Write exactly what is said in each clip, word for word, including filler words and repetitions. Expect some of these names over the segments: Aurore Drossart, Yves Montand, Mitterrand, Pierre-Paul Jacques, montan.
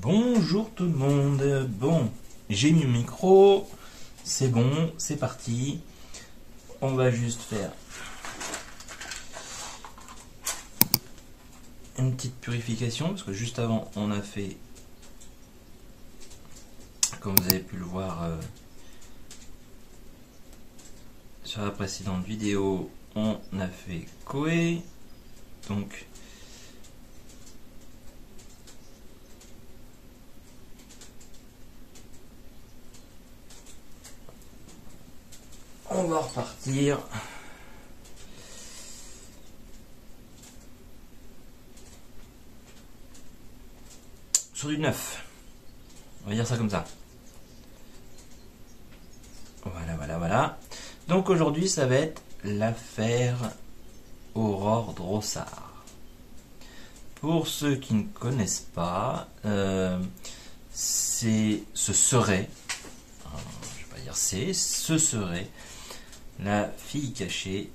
Bonjour tout le monde. Bon, j'ai mis le micro, c'est bon, c'est parti. On va juste faire une petite purification, parce que juste avant on a fait, comme vous avez pu le voir euh, sur la précédente vidéo, on a fait Koé, donc on va repartir. Sur du neuf. On va dire ça comme ça. Voilà, voilà, voilà. Donc aujourd'hui, ça va être l'affaire Aurore Drossart. Pour ceux qui ne connaissent pas, euh, c'est ce serait, euh, je vais pas dire c'est, ce serait la fille cachée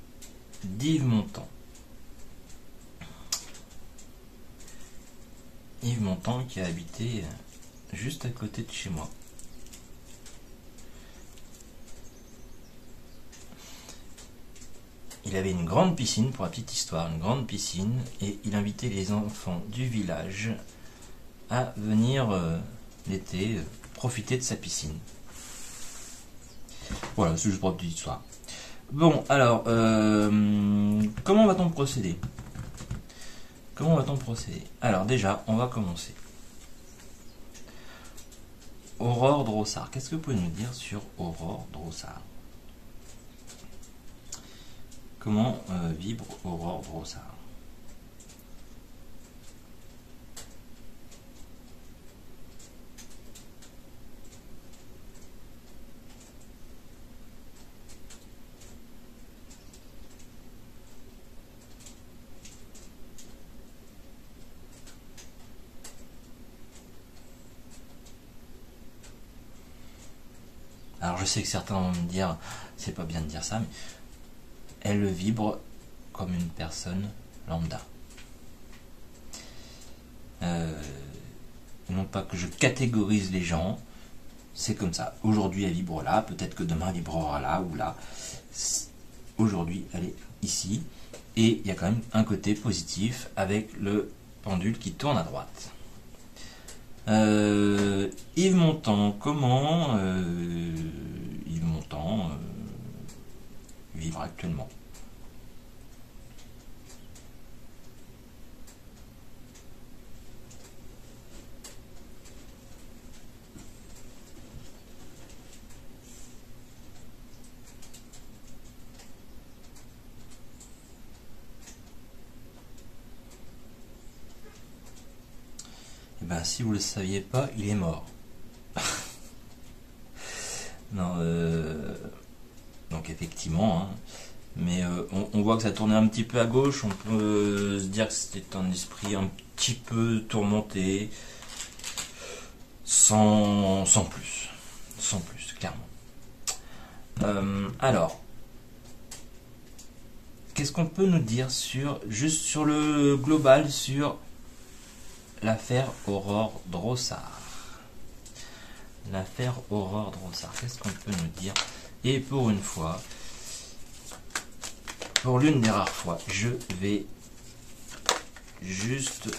d'Yves Montand. Yves Montand qui a habité juste à côté de chez moi. Il avait une grande piscine, pour la petite histoire, une grande piscine, et il invitait les enfants du village à venir euh, l'été euh, profiter de sa piscine. Voilà, c'est juste pour la petite histoire. Bon, alors, euh, comment va-t-on procéder ? Comment va-t-on procéder? Alors déjà, on va commencer. Aurore Drossart. Qu'est-ce que vous pouvez nous dire sur Aurore Drossart? Comment euh, vibre Aurore Drossart? Alors je sais que certains vont me dire, c'est pas bien de dire ça, mais elle vibre comme une personne lambda. Euh, non pas que je catégorise les gens, c'est comme ça. Aujourd'hui elle vibre là, peut-être que demain elle vibrera là ou là. Aujourd'hui elle est ici, et il y a quand même un côté positif avec le pendule qui tourne à droite. Euh, Yves Montand, comment euh, Yves Montand euh, vivre actuellement? Ben, si vous ne le saviez pas, il est mort. Non, euh, donc effectivement, hein, mais euh, on, on voit que ça tournait un petit peu à gauche, on peut euh, se dire que c'était un esprit un petit peu tourmenté, sans, sans plus, sans plus, clairement. Euh, alors, qu'est-ce qu'on peut nous dire sur, juste sur le global, sur l'affaire Aurore Drossart. L'affaire Aurore Drossart. Qu'est-ce qu'on peut nous dire? Et pour une fois, pour l'une des rares fois, je vais juste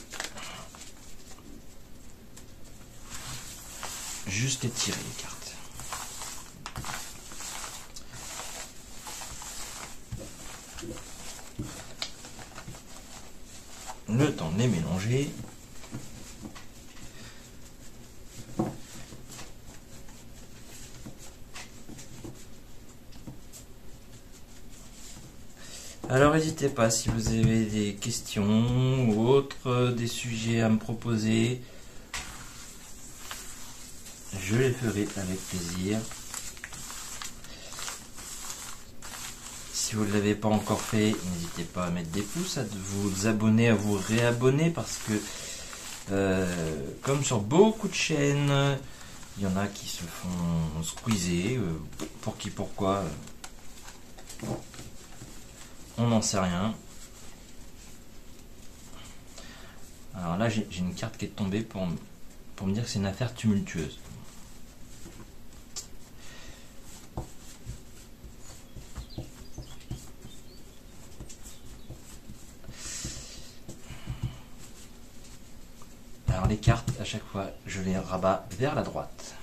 juste étirer les cartes. Le temps de les mélanger. Alors n'hésitez pas si vous avez des questions ou autres, des sujets à me proposer, je les ferai avec plaisir. Si vous ne l'avez pas encore fait, n'hésitez pas à mettre des pouces, à vous abonner, à vous réabonner, parce que euh, comme sur beaucoup de chaînes, il y en a qui se font squeezer, euh, pour qui, pourquoi euh. On n'en sait rien. Alors là, j'ai une carte qui est tombée pour pour me dire que c'est une affaire tumultueuse. Alors les cartes, à chaque fois, je les rabats vers la droite.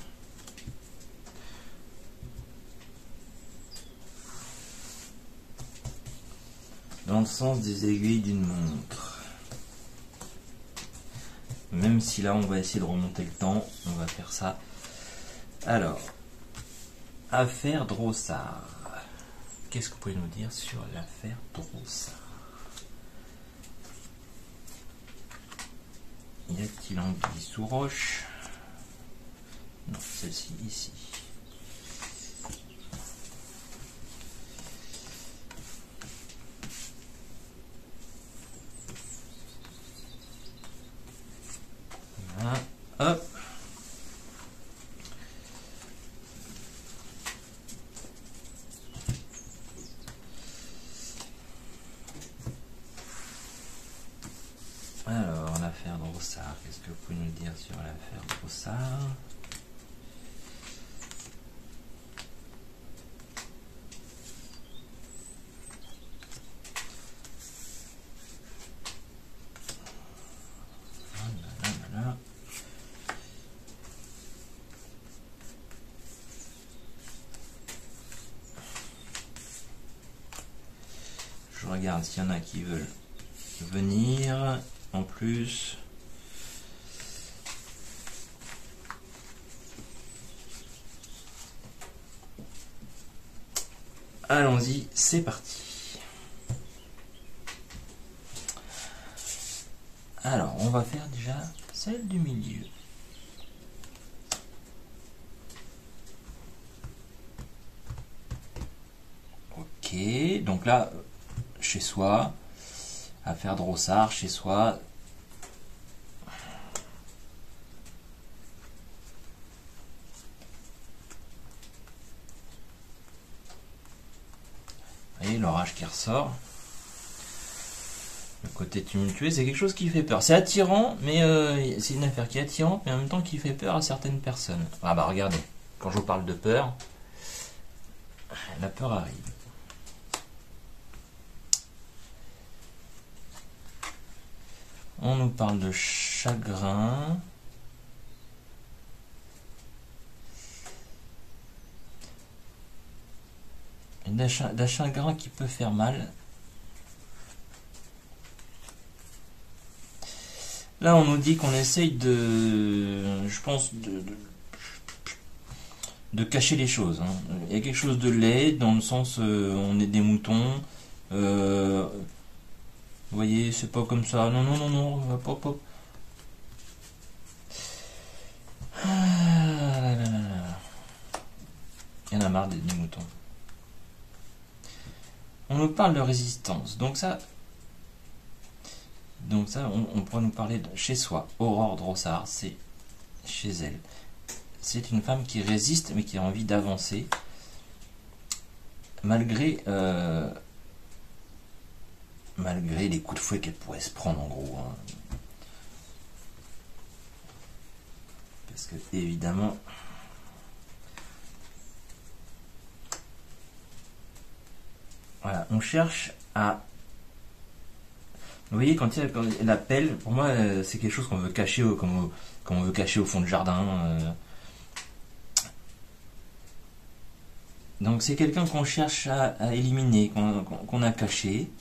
Dans le sens des aiguilles d'une montre. Même si là on va essayer de remonter le temps, on va faire ça. Alors, affaire Drossart. Qu'est-ce que vous pouvez nous dire sur l'affaire Drossart? Y a-t-il anguille sous roche? Non, celle-ci ici. Hop. Alors, l'affaire Drossart, qu'est-ce que vous pouvez nous dire sur l'affaire Drossart? Regarde s'il y en a qui veulent venir en plus. Allons-y, c'est parti. Alors, on va faire déjà celle du milieu. Ok, donc là... chez soi, affaire Drossart, chez soi. Vous voyez l'orage qui ressort. Le côté tumultueux, c'est quelque chose qui fait peur. C'est attirant, mais euh, c'est une affaire qui est attirante, mais en même temps qui fait peur à certaines personnes. Ah bah regardez, quand je vous parle de peur, la peur arrive. On nous parle de chagrin. D'un chagrin qui peut faire mal. Là, on nous dit qu'on essaye de... Je pense de... de, de cacher les choses. Hein. Il y a quelque chose de laid, dans le sens... Euh, on est des moutons. Euh... Vous voyez, c'est pas comme ça. Non, non, non, non, on va pas, pas. Ah, là, là, là, là. Il y en a marre des, des moutons. On nous parle de résistance. Donc ça, donc ça, on, on pourrait nous parler de chez soi. Aurore Drossart, c'est chez elle. C'est une femme qui résiste, mais qui a envie d'avancer. Malgré... Euh, Malgré les coups de fouet qu'elle pourrait se prendre, en gros. Hein. Parce que, évidemment... Voilà, on cherche à... Vous voyez, quand il y a, quand elle appelle, pour moi, c'est quelque chose qu'on veut cacher, au, comme, comme on veut cacher au fond de jardin. Euh. Donc, c'est quelqu'un qu'on cherche à, à éliminer, qu'on qu'on a caché.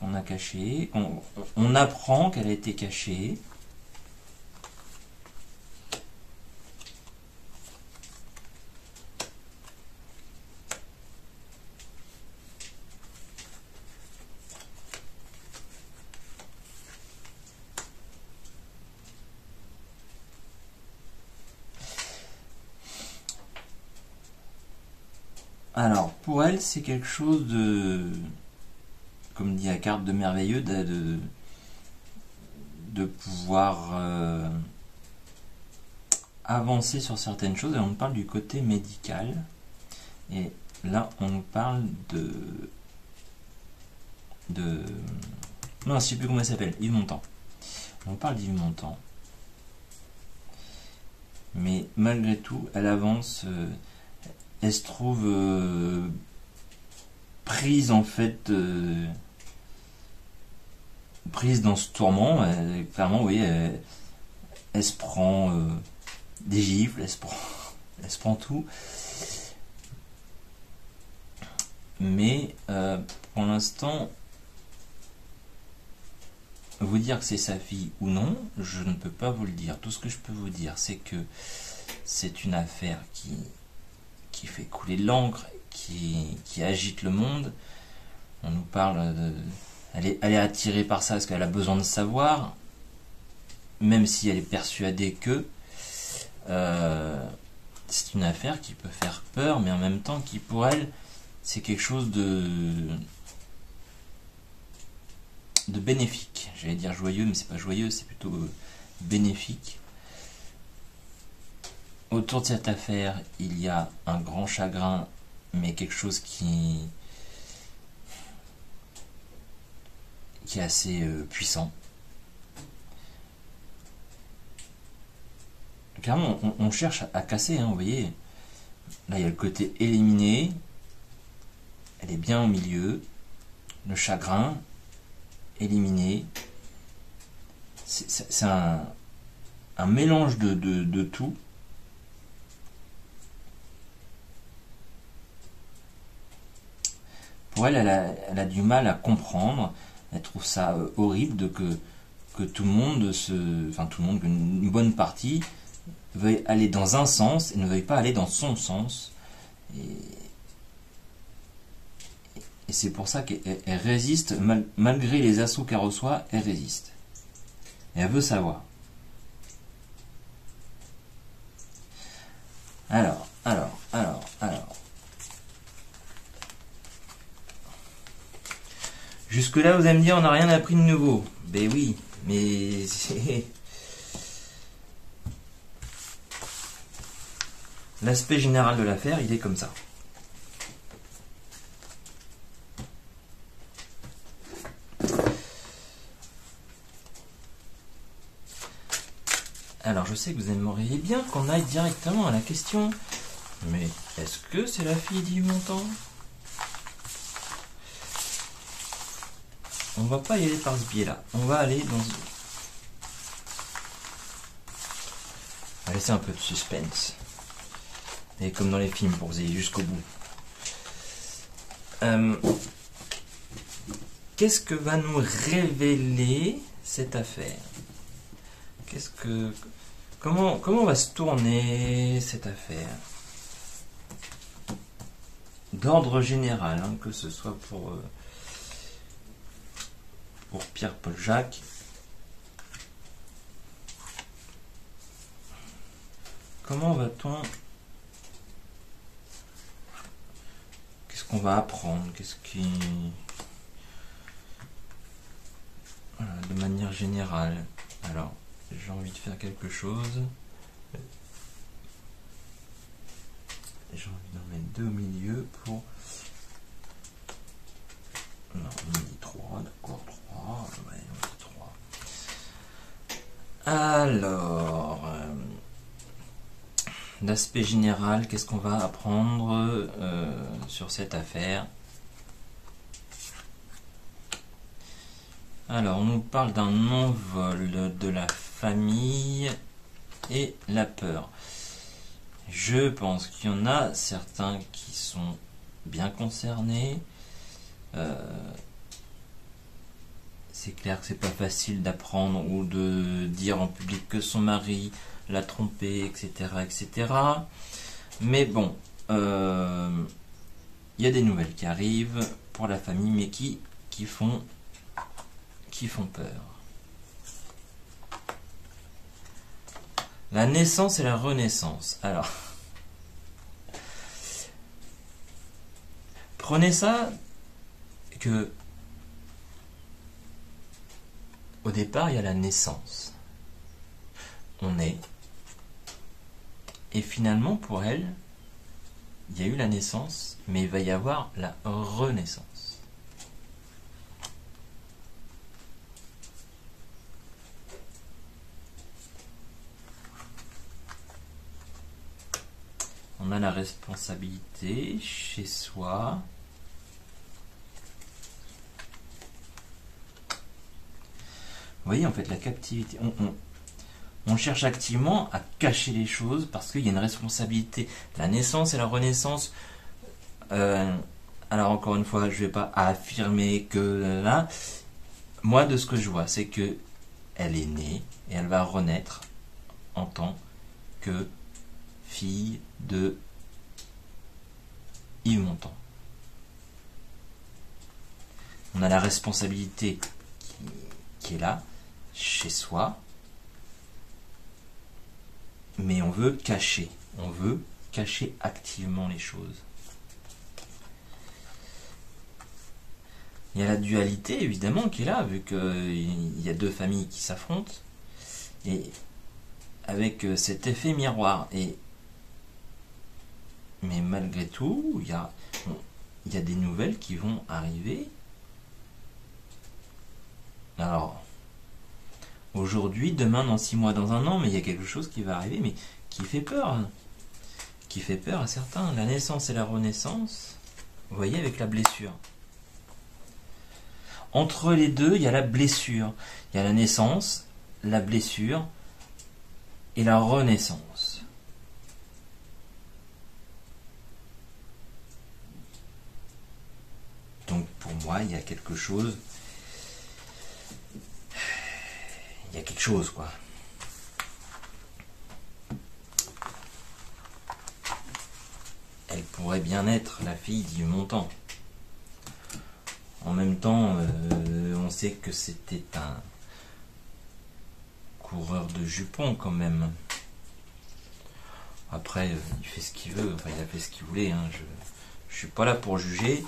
qu'on a caché, on, on apprend qu'elle a été cachée. Alors, pour elle, c'est quelque chose de... comme dit la carte de merveilleux, de, de, de pouvoir euh, avancer sur certaines choses. Et on parle du côté médical. Et là, on parle de... de non, je ne sais plus comment elle s'appelle. Yves Montand. On parle d'Yves Montand. mais malgré tout, elle avance, euh, elle se trouve euh, prise en fait, euh, prise dans ce tourment, elle, clairement, oui, elle, elle se prend euh, des gifles, elle se prend, elle se prend tout, mais euh, pour l'instant, vous dire que c'est sa fille ou non, je ne peux pas vous le dire. Tout ce que je peux vous dire, c'est que c'est une affaire qui, qui fait couler de l'encre, qui, qui agite le monde. On nous parle de... Elle est, elle est attirée par ça parce qu'elle a besoin de savoir, même si elle est persuadée que euh, c'est une affaire qui peut faire peur, mais en même temps qui, pour elle, c'est quelque chose de... de bénéfique, j'allais dire joyeux, mais c'est pas joyeux, c'est plutôt bénéfique. Autour de cette affaire, il y a un grand chagrin, mais quelque chose qui, qui est assez euh, puissant. Clairement, on, on cherche à, à casser, hein, vous voyez. Là, il y a le côté éliminé, elle est bien au milieu, le chagrin, éliminé, c'est un, un mélange de, de, de tout. Pour elle, elle a, elle a du mal à comprendre, elle trouve ça horrible de que, que tout le monde, se, enfin tout le monde, une bonne partie, veuille aller dans un sens et ne veuille pas aller dans son sens. Et, Et c'est pour ça qu'elle résiste, malgré les assauts qu'elle reçoit, elle résiste. Et elle veut savoir. Alors, alors, alors, alors. Jusque-là, vous allez me dire, on n'a rien appris de nouveau. Ben oui, mais c'est... L'aspect général de l'affaire, il est comme ça. Alors, je sais que vous aimeriez bien qu'on aille directement à la question. Mais est-ce que c'est la fille d'Yves Montand? On va pas y aller par ce biais-là. On va aller dans... On va laisser un peu de suspense. Et comme dans les films, pour vous aller jusqu'au bout. Euh, Qu'est-ce que va nous révéler cette affaire? Qu'est-ce que... Comment, comment va se tourner cette affaire? D'ordre général, hein, que ce soit pour, euh, pour Pierre-Paul Jacques, comment va-t-on... Qu'est-ce qu'on va apprendre? Qu'est-ce qui... Voilà, de manière générale. Alors... J'ai envie de faire quelque chose. J'ai envie d'en mettre deux au milieu pour... Non, on dit trois, d'accord, trois. Ouais, on dit trois. Alors... Euh, l'aspect général, qu'est-ce qu'on va apprendre euh, sur cette affaire? Alors, on nous parle d'un envol de la famille et la peur. Je pense qu'il y en a certains qui sont bien concernés. Euh, c'est clair que c'est pas facile d'apprendre ou de dire en public que son mari l'a trompé, et cetera, et cetera. Mais bon, euh, y a des nouvelles qui arrivent pour la famille, mais qui, qui font... qui font peur. La naissance et la renaissance. Alors, prenez ça que au départ il y a la naissance. On est et finalement pour elle il y a eu la naissance, mais il va y avoir la renaissance. on a la responsabilité chez soi. Vous voyez, en fait, la captivité, on, on, on cherche activement à cacher les choses parce qu'il y a une responsabilité. La naissance et la renaissance, euh, alors encore une fois, je ne vais pas affirmer que là, moi, de ce que je vois, c'est que elle est née et elle va renaître en tant que fille de Yves Montand. On a la responsabilité qui, qui est là, chez soi, mais on veut cacher, on veut cacher activement les choses. Il y a la dualité évidemment qui est là, vu qu'il y a deux familles qui s'affrontent, et avec cet effet miroir. Et mais malgré tout, il y a, bon, il y a des nouvelles qui vont arriver. Alors, aujourd'hui, demain, dans six mois, dans un an, mais il y a quelque chose qui va arriver, mais qui fait peur, qui fait peur à certains. La naissance et la renaissance, vous voyez, avec la blessure. Entre les deux, il y a la blessure. Il y a la naissance, la blessure et la renaissance. Donc pour moi, il y a quelque chose... Il y a quelque chose, quoi. Elle pourrait bien être la fille du Montand. En même temps, euh, on sait que c'était un coureur de jupons quand même. Après, euh, il fait ce qu'il veut, enfin il a fait ce qu'il voulait, hein. je, je suis pas là pour juger.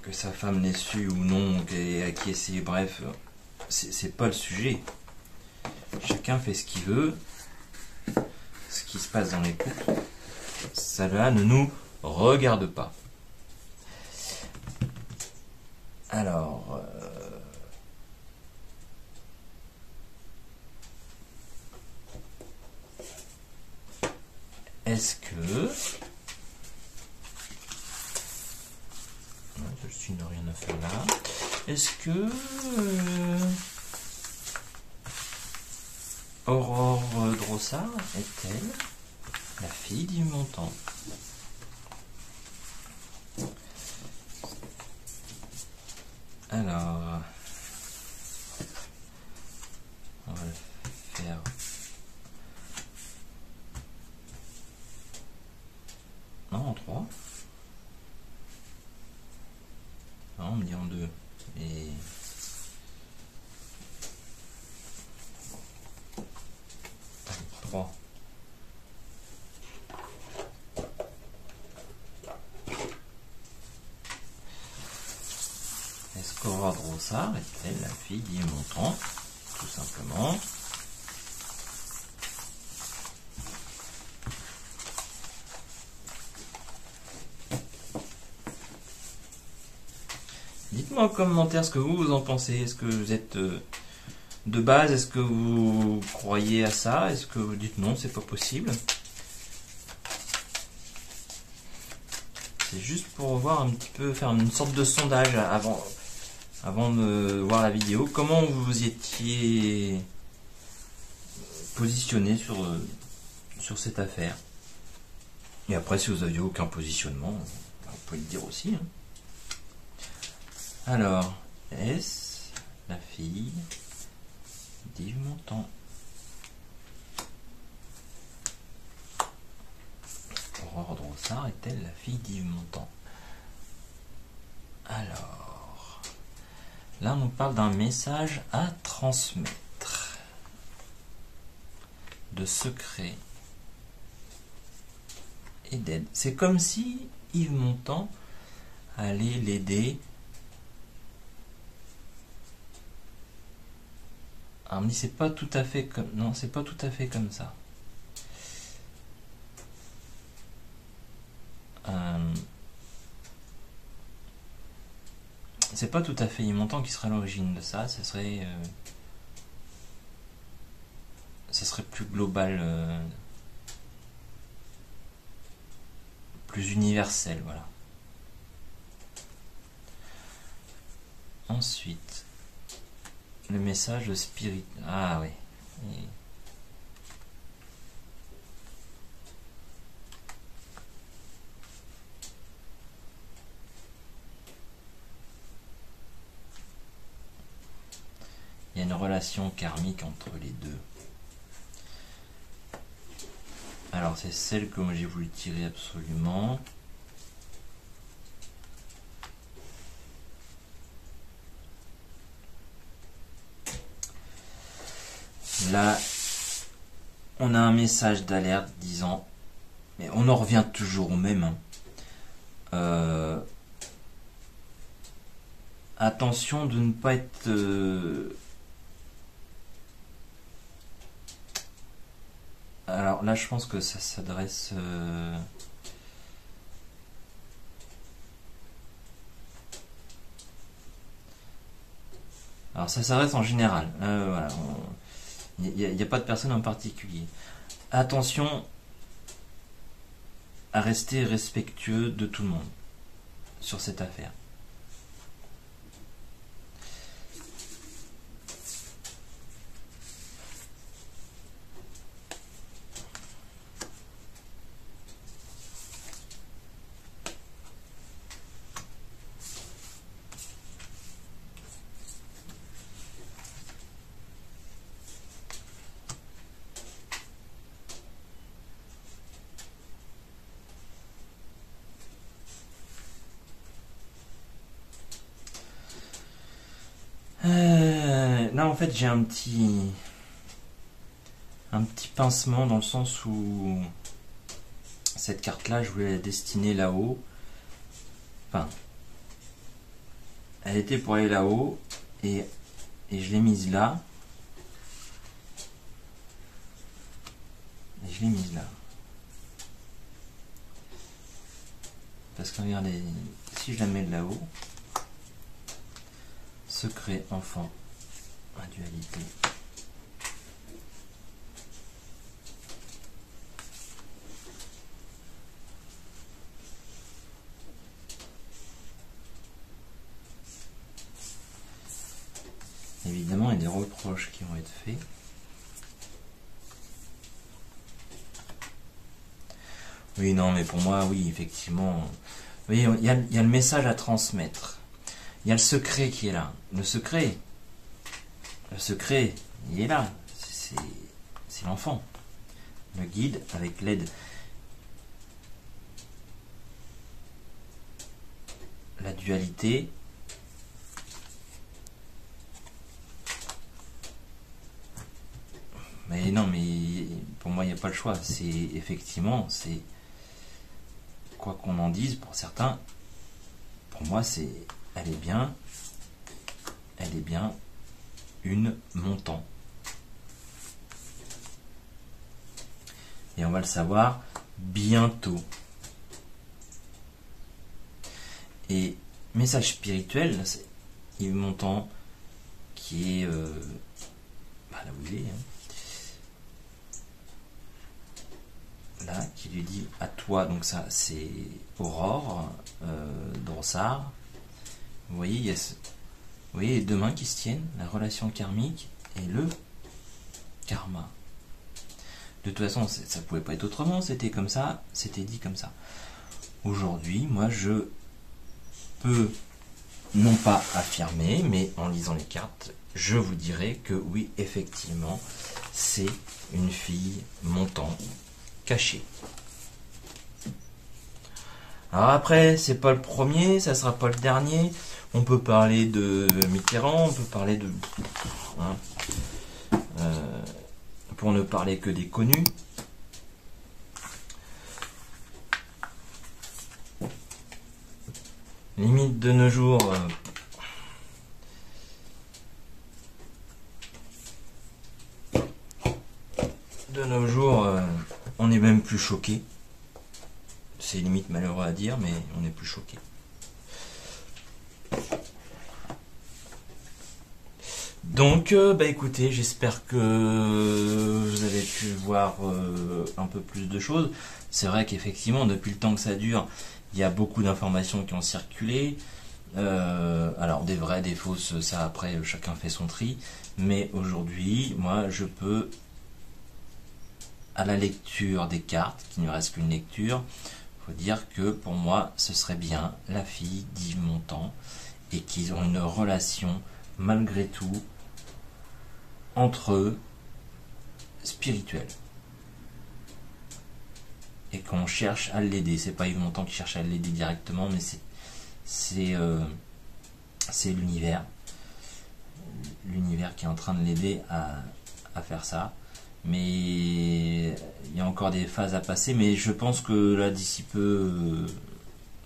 Que sa femme l'ait su ou non, à qui essayer, bref, c'est pas le sujet. Chacun fait ce qu'il veut, ce qui se passe dans les couples. Cela ne nous regarde pas. Alors, euh, est-ce que... Non, celle-ci n'a rien à faire là. Est-ce que... Euh, Aurore Drossart est-elle la fille du Montand? Alors, on va le faire. Non, en trois. Non, on me dit en deux. Et... trois. Aurore Drossart est-elle la fille d'Yves Montand, tout simplement. Dites-moi en commentaire ce que vous, vous en pensez. Est-ce que vous êtes euh, de base, est-ce que vous croyez à ça? Est-ce que vous dites non, c'est pas possible? C'est juste pour voir un petit peu, faire une sorte de sondage avant... Avant de voir la vidéo, comment vous étiez positionné sur, sur cette affaire? Et après, si vous aviez aucun positionnement, vous pouvez le dire aussi, hein. Alors, est-ce la fille d'Yves Montand? Aurore Drossart est-elle la fille d'Yves Montand? Alors... Là, on parle d'un message à transmettre, de secret et d'aide. C'est comme si Yves Montand allait l'aider. Alors, on me dit c'est pas tout à fait comme non, c'est pas tout à fait comme ça. Euh... C'est pas tout à fait Yves Montand qui serait à l'origine de ça, ce serait euh, ça serait plus global, euh, plus universel, voilà. Ensuite, le message spirit. Ah oui. Et... il y a une relation karmique entre les deux. Alors c'est celle que j'ai voulu tirer absolument. Là, on a un message d'alerte disant, mais on en revient toujours au même, hein. euh, attention de ne pas être... Euh, alors là, je pense que ça s'adresse... Euh, alors ça s'adresse en général. Euh, voilà, on, il n'y a, a pas de personne en particulier. Attention à rester respectueux de tout le monde sur cette affaire. En fait, j'ai un petit un petit pincement dans le sens où cette carte là je voulais la destiner là-haut, enfin elle était pour aller là-haut et, et je l'ai mise là et je l'ai mise là parce que regardez, si je la mets là-haut, secret enfant, dualité. Évidemment, il y a des reproches qui vont être faits. Oui, non, mais pour moi, oui, effectivement. Vous voyez, il y a, il y a le message à transmettre. Il y a le secret qui est là. Le secret. Le secret, il est là, c'est l'enfant, le guide avec l'aide. La dualité, mais non, mais pour moi il n'y a pas le choix, c'est effectivement, c'est quoi qu'on en dise pour certains, pour moi c'est, elle est bien, elle est bien, une montant. Et on va le savoir bientôt. Et message spirituel, c'est Yves Montand qui est euh, bah là où il est. Hein. Là, qui lui dit à toi, donc ça c'est Aurore euh, Drossart. Vous voyez, il y a ce... Vous voyez, les deux mains qui se tiennent, la relation karmique et le karma. De toute façon, ça ne pouvait pas être autrement, c'était comme ça, c'était dit comme ça. Aujourd'hui, moi, je peux, non pas affirmer, mais en lisant les cartes, je vous dirai que oui, effectivement, c'est une fille montant cachée. Alors après, c'est pas le premier, ça sera pas le dernier. On peut parler de Mitterrand, on peut parler de... Hein, euh, pour ne parler que des connus. Limite de nos jours... Euh, de nos jours, euh, on est même plus choqué. C'est limite malheureux à dire, mais on est plus choqué. Donc, euh, bah écoutez, j'espère que vous avez pu voir euh, un peu plus de choses. C'est vrai qu'effectivement, depuis le temps que ça dure, il y a beaucoup d'informations qui ont circulé. Euh, alors, des vraies, des fausses, ça après, chacun fait son tri. Mais aujourd'hui, moi, je peux, à la lecture des cartes, qui ne reste qu'une lecture, faut dire que pour moi, ce serait bien la fille d'Yves Montand et qu'ils ont une relation, malgré tout, entre eux, spirituelle. Et qu'on cherche à l'aider. C'est pas Yves Montand qui cherche à l'aider directement, mais c'est c'est euh, l'univers. L'univers qui est en train de l'aider à, à faire ça. Mais il y a encore des phases à passer. Mais je pense que là, d'ici peu,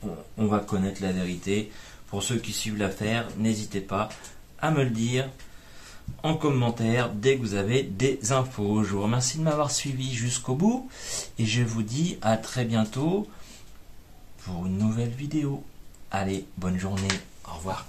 euh, on va connaître la vérité. Pour ceux qui suivent l'affaire, n'hésitez pas à me le dire en commentaire dès que vous avez des infos. Je vous remercie de m'avoir suivi jusqu'au bout et je vous dis à très bientôt pour une nouvelle vidéo. Allez, bonne journée, au revoir.